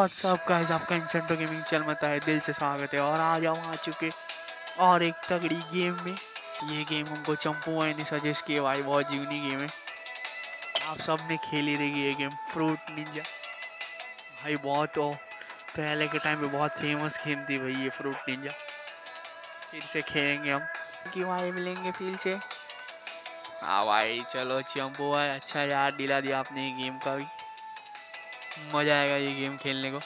WhatsApp guys, आपका इंसेंटो gaming channel में है दिल से स्वागत है। और आज हम आ चुके और एक तगड़ी गेम में। ये गेम हमको चंपू भाई ने सजेस्ट किया। भाई बहुत यूनिक गेम है, आप सब ने खेली रहेगी ये गेम फ्रूट निंजा। भाई बहुत पहले के टाइम पे बहुत फेमस गेम थी भाई ये फ्रूट निंजा। फिर से खेलेंगे हम कि भाई मिलेंगे फील्ड से। हाँ भाई चलो चंपू भाई, अच्छा यार दिला दिया आपने ये गेम का भी। मज़ा आएगा ये गेम खेलने को।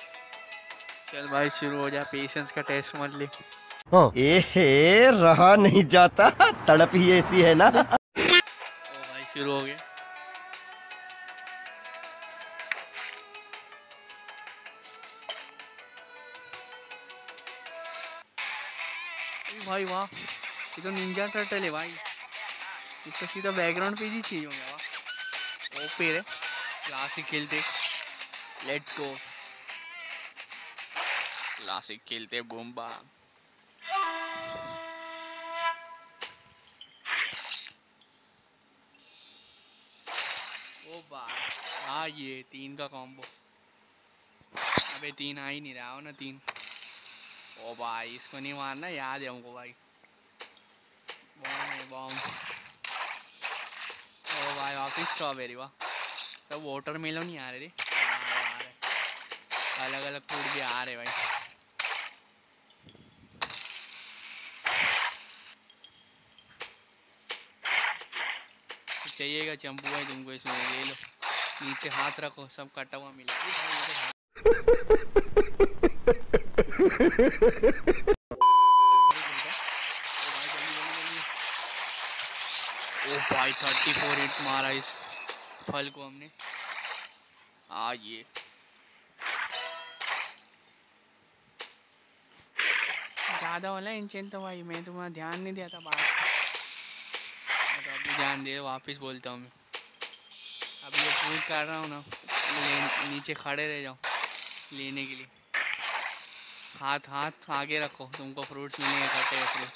चल भाई शुरू हो जा, पेशेंस का टेस्ट मत ले। एहे रहा नहीं जाता, तड़प ही ऐसी है ना। भाई शुरू हो गया। भाई वाह, ये तो निंजा टर्टल है भाई। इसका सीधा बैकग्राउंड पेज ही चेंज हो गया। वाह, ओपे रे क्लासिक खेलते। लेट्स गो क्लासिक खेलते बूम्बा। ओ भाई हाँ ये तीन का कॉम्बो। अबे तीन आ ही नहीं रहा हो ना, तीन। ओ भाई इसको नहीं मारना, याद है हमको भाई। बॉम्ब। ओ भाई वापस स्ट्रॉबेरी। वाह सब वाटरमेलन ही आ रहे थे, अलग अलग फूड भी आ रहे भाई। चाहिएगा चंपू भाई तुमको इसमें, ले लो। नीचे हाथ रखो, सब कटा हुआ मिलेगा। ओ भाई 34 हिट मारा इस फल को हमने। आ ये ज़्यादा वाला इंचेंट तो भाई मैं तुम्हारा ध्यान नहीं दिया था बात। तो अभी ध्यान दे, वापस बोलता हूँ मैं। अभी ये फूल कर रहा हूँ ना, नीचे खड़े रह जाओ लेने के लिए। हाथ आगे रखो, तुमको फ्रूट्स मिलेंगे कटे फ्रूट।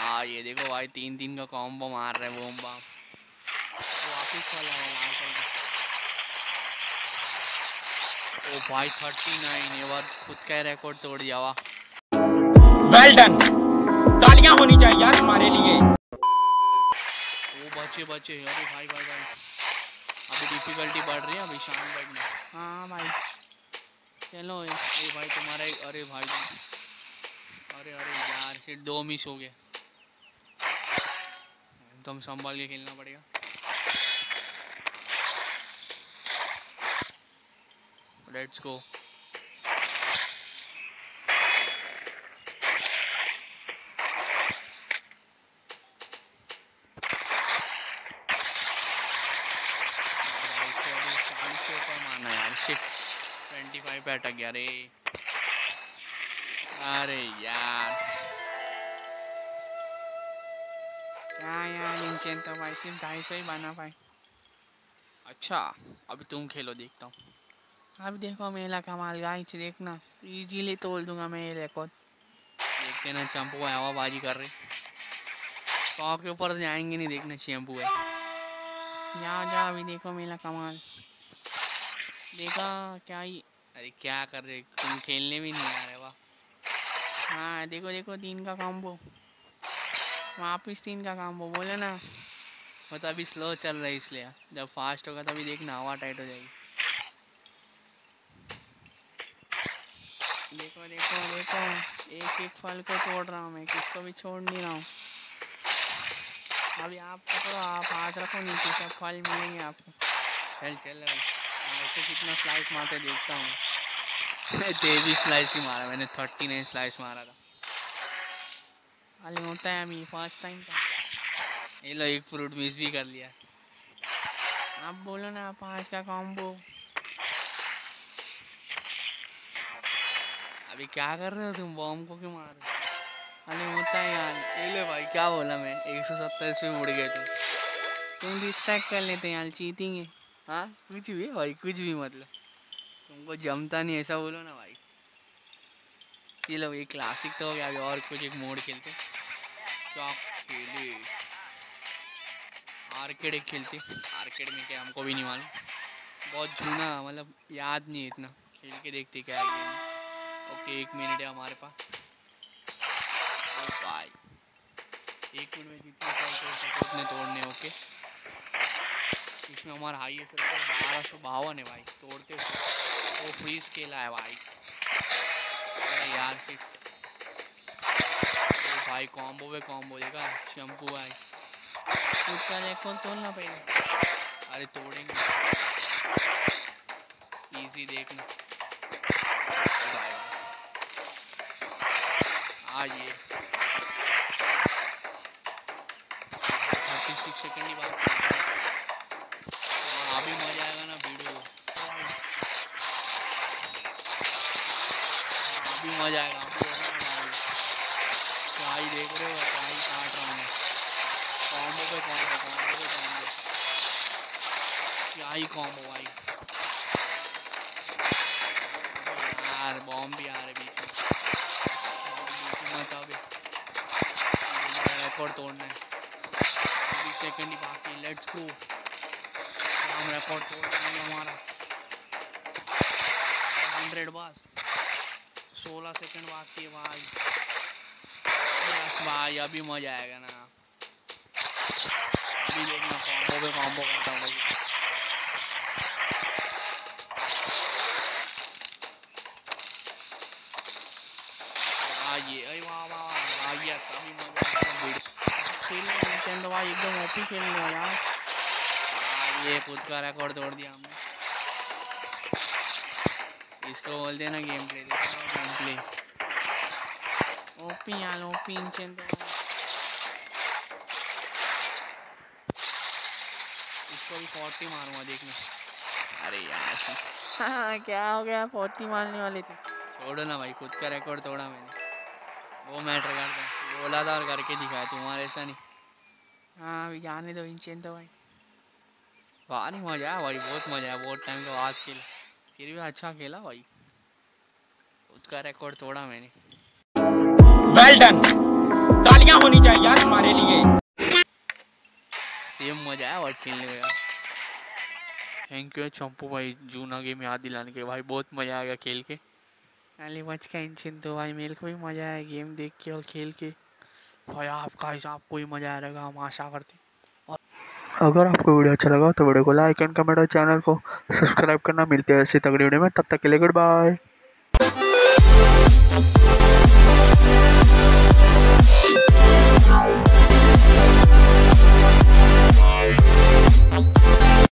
हाँ ये देखो भाई 3-3 का कॉम्बो मार रहे हैं बॉम्बा। वापस वाला लाल। ओ भाई 39 ये बार खुद का रिकॉर्ड तोड़ दिया। वाह वेल डन, तालियां होनी चाहिए यार हमारे लिए। वो बच्चे अरे भाई अभी डिफिकल्टी बढ़ रही है। अभी शाम बढ़ने। हाँ भाई चलो। ए भाई तुम्हारा एक अरे भाई अरे यार सिर्फ 2 मिस हो गए। एकदम संभाल के खेलना पड़ेगा। Let's go. अटक गया रे। अरे यार तो भाई सिर्फ 250 ही बना पाए। अच्छा अभी तुम खेलो, देखता हूँ। अब देखो मेला कमाल गाइस, देखना इजीली तोड़ दूंगा मैं ये रिकॉर्ड। देखते ना चंपू भाई हवाबाजी कर रही। 100 के ऊपर जाएंगे नहीं, देखना चंपू भाई। जा अभी देखो मेला कमाल। देखा क्या ही अरे क्या कर रहे तुम, खेलने भी नहीं आ रहे। वाह हाँ देखो 3 का कॉम्बो, वापस 3 का कॉम्बो। बोला ना वो तो अभी स्लो चल रहा है, इसलिए जब फास्ट होगा तभी देखना हवा टाइट हो जाएगी। देखो एक फल को तोड़ रहा हूँ मैं, किसको भी छोड़ नहीं रहा हूँ। अभी आप पकड़ो, आप हाथ रखो नीचे, सब फल मिलेंगे आपको। चल ऐसे कितना स्लाइस मारते देखता हूँ। 23 स्लाइस ही मारा मैंने, 39 स्लाइस मारा था। अरे होता है अभी फर्स्ट टाइम का। ये लो एक फ्रूट मिस भी कर लिया। आप बोलो ना 5 का कॉम्बो। अभी क्या कर रहे हो तुम, बॉम्ब को क्यों मार रहे हो? अरे होता है यार। ये लो भाई क्या बोला मैं, 127 में उड़ गए तुम डिस्ट्रैक्ट कर लेते यार, चीटिंग है। हाँ कुछ भी भाई, कुछ भी मतलब तुमको जमता नहीं ऐसा बोलो ना भाई। चलो ये क्लासिक तो हो गया, अभी और कुछ एक मोड खेलते। क्या खेले आर्केड एक खेलते। आर्केड में क्या हमको भी नहीं मालूम, बहुत जूना मतलब याद नहीं इतना। खेल के देखते क्या है गेम। ओके 1 मिनट है हमारे पास। भाई 1 मिनट में जितने उतने तोड़ने। ओके इसमें हमारा हाई एफ 1252 है भाई, तोड़ते वो फ्री स्केला है भाई। अरे यार सिट भाई कॉम्बो पे कॉम्बो देखा शैम्पू भाई, कौन तोड़ना पड़ेगा। अरे तोड़ेंगे इजी देखना। आइए 36 सेकंड ही बात अभी मजा आएगा ना वीडियो, अभी मजा आएगा। भाई देख रहे हो भाई काट रहा हूँ कॉम्बो पे कॉम्बो आई कॉम्बो भाई। यार बॉम्ब भी आ रहे बीच में, रिकॉर्ड तोड़ना है 20 सेकंड ही बाकी। लेट्स गो हम रिकॉर्ड तोड़ेंगे हमारा 100 बस 16 सेकंड बाकी है भाई। बस भाई अभी मजा आएगा ना, अभी देखना कॉम्बो करता हूँ भाई। सभी मजा भाई एकदम ओपी खेल रहे हो यार। ये खुद का रिकॉर्ड तोड़ दिया हमने, इसको बोलते हैं ना game play. Game play OP यार ओपी चंद। इसको भी 40 मारूंगा देखने। अरे यार क्या हो गया, 40 मारने वाले थे। छोड़ो ना भाई, खुद का रिकॉर्ड तोड़ा मैंने, वो मैटर करता है। बोला था और करके दिखाया, तुम्हारे ऐसा नहीं। हाँ जाने दो इंचेन तो भाई। भारी मजा आया भाई, बहुत मजा आया, बहुत टाइम के बाद खेला, फिर भी अच्छा खेला भाई, उसका रिकॉर्ड तोड़ा मैंने। वेल डन, तालियां होनी चाहिए यार तुम्हारे लिए। सेम मजा आया भाई खेलने में यार। थैंक यू चंपू भाई जूना गेम याद दिलाने के भाई, बहुत मज़ा आएगा खेल के। अली मच का इंजन तो भाई मेरे को भी मज़ा आया गेम देख के और खेल के भाई। आपका हिसाब को ही मज़ा आएगा हम आशा करते हैं। और अगर आपको वीडियो अच्छा लगा तो वीडियो को लाइक एंड कमेंट और चैनल को सब्सक्राइब करना। मिलते हैं ऐसी तगड़ी वीडियो में, तब तक के लिए गुड बाय।